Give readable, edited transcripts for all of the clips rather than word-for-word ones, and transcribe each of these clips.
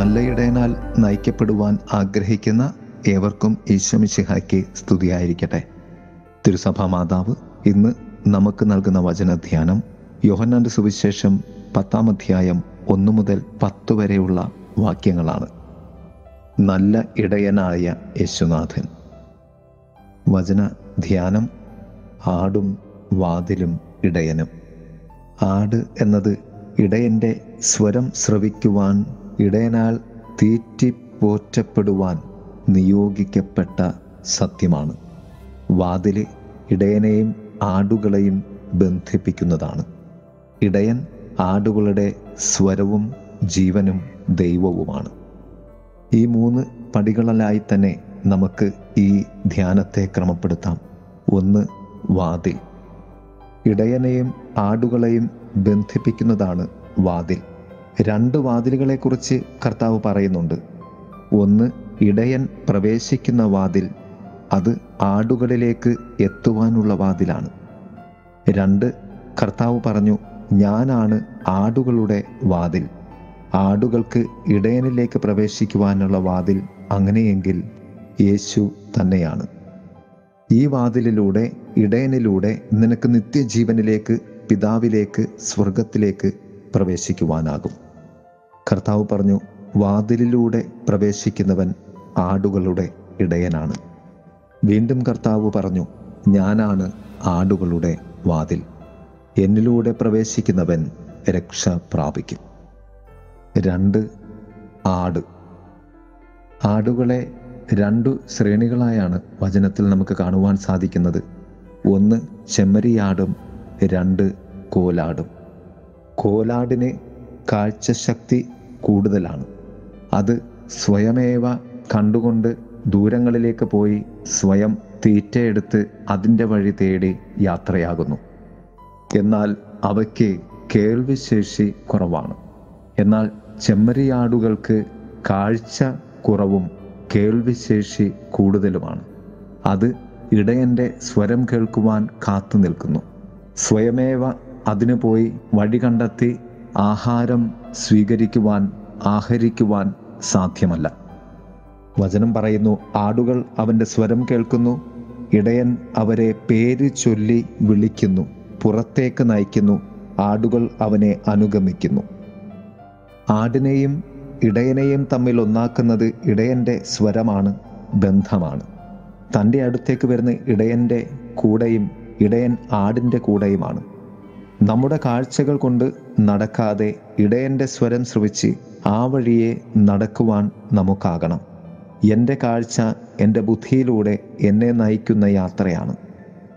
നല്ലയിടയനാൽ നയിക്കപ്പെടുവാൻ ആഗ്രഹിക്കുന്ന ഏവർക്കും ഈശോമിശിഹായ്ക്ക് സ്തുതിയായിരിക്കട്ടെ. തിരുസഭാ മാതാവ് ഇന്ന് നമുക്ക് നൽകുന്ന വചനധ്യാനം യോഹന്നാന്റെ സുവിശേഷം 10-1 മുതൽ 10 വരെയുള്ള വാക്യങ്ങളാണ്. നല്ല ഇടയനായ യേശുനാഥൻ. വചന ധ്യാനം: ആടും വാതിലും ഇടയനും. ആട് എന്നത് ഇടയൻ്റെ സ്വരം ശ്രവിക്കുവാൻ, ഇടയനാൽ തീറ്റിപ്പോറ്റപ്പെടുവാൻ നിയോഗിക്കപ്പെട്ട സത്യമാണ്. വാതിൽ ഇടയനെയും ആടുകളെയും ബന്ധിപ്പിക്കുന്നതാണ്. ഇടയൻ ആടുകളുടെ സ്വരവും ജീവനും ദൈവവുമാണ്. ഈ 3 പടികളിലായി തന്നെ നമുക്ക് ഈ ധ്യാനത്തെ ക്രമപ്പെടുത്താം. 1, വാതിൽ. ഇടയനെയും ആടുകളെയും ബന്ധിപ്പിക്കുന്നതാണ് വാതിൽ. 2 വാതിലുകളെക്കുറിച്ച് കർത്താവ് പറയുന്നുണ്ട്. 1, ഇടയൻ പ്രവേശിക്കുന്ന വാതിൽ, അത് ആടുകളിലേക്ക് എത്തുവാനുള്ള വാതിലാണ്. 2, കർത്താവ് പറഞ്ഞു, ഞാനാണ് ആടുകളുടെ വാതിൽ, ആടുകൾക്ക് ഇടയനിലേക്ക് പ്രവേശിക്കുവാനുള്ള വാതിൽ. അങ്ങനെയെങ്കിൽ യേശു തന്നെയാണ്. ഈ വാതിലിലൂടെ, ഇടയനിലൂടെ നിനക്ക് നിത്യജീവനിലേക്ക്, പിതാവിലേക്ക്, സ്വർഗത്തിലേക്ക് പ്രവേശിക്കുവാനാകും. കർത്താവ് പറഞ്ഞു, വാതിലിലൂടെ പ്രവേശിക്കുന്നവൻ ആടുകളുടെ ഇടയനാണ്. വീണ്ടും കർത്താവ് പറഞ്ഞു, ഞാനാണ് ആടുകളുടെ വാതിൽ, എന്നിലൂടെ പ്രവേശിക്കുന്നവൻ രക്ഷ പ്രാപിക്കും. 2, ആട്. ആടുകളെ 2 ശ്രേണികളായാണ് വചനത്തിൽ നമുക്ക് കാണുവാൻ സാധിക്കുന്നത്. 1, ചെമ്മരിയാടും. 2, കോലാടും. കോലാടിന് കാഴ്ചശക്തി കൂടുതലാണ്. അത് സ്വയമേവ കണ്ടുകൊണ്ട് ദൂരങ്ങളിലേക്ക് പോയി സ്വയം തീറ്റയെടുത്ത് അതിൻ്റെ വഴി തേടി യാത്രയാകുന്നു. എന്നാൽ അവയ്ക്ക് കേൾവിശേഷി കുറവാണ്. എന്നാൽ ചെമ്മരിയാടുകൾക്ക് കാഴ്ച കുറവും കേൾവിശേഷി കൂടുതലുമാണ്. അത് ഇടയൻ്റെ സ്വരം കേൾക്കുവാൻ കാത്തു നിൽക്കുന്നു. സ്വയമേവ അതിനു പോയി വഴി കണ്ടെത്തി ആഹാരം സ്വീകരിക്കുവാൻ, ആഹരിക്കുവാൻ സാധ്യമല്ല. വചനം പറയുന്നു, ആടുകൾ അവൻ്റെ സ്വരം കേൾക്കുന്നു, ഇടയൻ അവരെ പേര് ചൊല്ലി വിളിക്കുന്നു, പുറത്തേക്ക് നയിക്കുന്നു, ആടുകൾ അവനെ അനുഗമിക്കുന്നു. ആടിനെയും ഇടയനെയും തമ്മിൽ ഒന്നാക്കുന്നത് ഇടയൻ്റെ സ്വരമാണ്, ബന്ധമാണ്. തൻ്റെ അടുത്തേക്ക് വരുന്ന ഇടയൻ്റെ കൂടെയും ഇടയൻ ആടിൻ്റെ കൂടെയുമാണ്. നമ്മുടെ കാഴ്ചകൾ കൊണ്ട് നടക്കാതെ ഇടയൻ്റെ സ്വരം ശ്രവിച്ച് ആ വഴിയെ നടക്കുവാൻ നമുക്കാകണം. എൻ്റെ കാഴ്ച എൻ്റെ ബുദ്ധിയിലൂടെ എന്നെ നയിക്കുന്ന യാത്രയാണ്.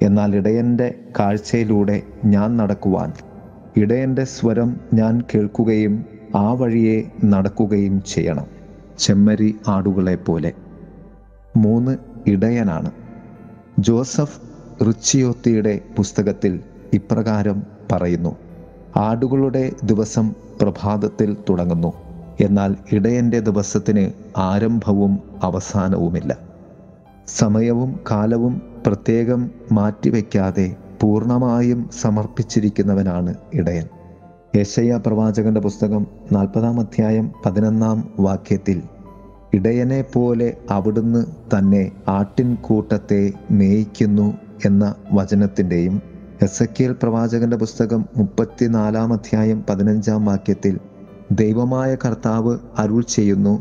എന്നാൽ ഇടയൻ്റെ കാഴ്ചയിലൂടെ ഞാൻ നടക്കുവാൻ, ഇടയൻ്റെ സ്വരം ഞാൻ കേൾക്കുകയും ആ വഴിയെ നടക്കുകയും ചെയ്യണം, ചെമ്മരി ആടുകളെ പോലെ. 3, ഇടയനാണ്. ജോസഫ് റിച്ചിയോത്തിയുടെ പുസ്തകത്തിൽ ഇപ്രകാരം പറയുന്നു: ആടുകളുടെ ദിവസം പ്രഭാതത്തിൽ തുടങ്ങുന്നു, എന്നാൽ ഇടയൻ്റെ ദിവസത്തിന് ആരംഭവും അവസാനവുമില്ല. സമയവും കാലവും പ്രത്യേകം മാറ്റിവെക്കാതെ പൂർണ്ണമായും സമർപ്പിച്ചിരിക്കുന്നവനാണ് ഇടയൻ. യെശയ്യാ പ്രവാചകന്റെ പുസ്തകം 40-ാം അധ്യായം 11-ാം വാക്യത്തിൽ ഇടയനെ പോലെ അവിടുന്ന് തന്നെ ആട്ടിൻകൂട്ടത്തെ മേയ്ക്കുന്നു എന്ന വചനത്തിൻ്റെയും, എസക്കിയേൽ പ്രവാചകന്റെ പുസ്തകം 34-ാം അധ്യായം 15-ാം വാക്യത്തിൽ ദൈവമായ കർത്താവ് അരുൾ ചെയ്യുന്നു,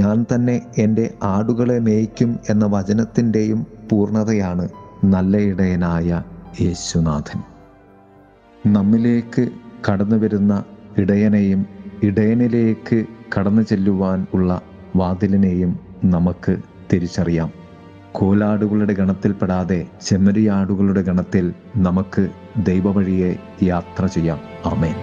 ഞാൻ തന്നെ എൻ്റെ ആടുകളെ മേയ്ക്കും എന്ന വചനത്തിൻ്റെയും പൂർണ്ണതയാണ് നല്ല ഇടയനായ യേശുനാഥൻ. നമ്മിലേക്ക് കടന്നു വരുന്ന ഇടയനെയും ഇടയനിലേക്ക് കടന്നു ചെല്ലുവാൻ ഉള്ള വാതിലിനെയും നമുക്ക് തിരിച്ചറിയാം. കോലാടുകളുടെ ഗണത്തിൽപ്പെടാതെ ചെമ്മരിയാടുകളുടെ ഗണത്തിൽ നമുക്ക് ദൈവവഴിയെ യാത്ര ചെയ്യാം. ആമേൻ.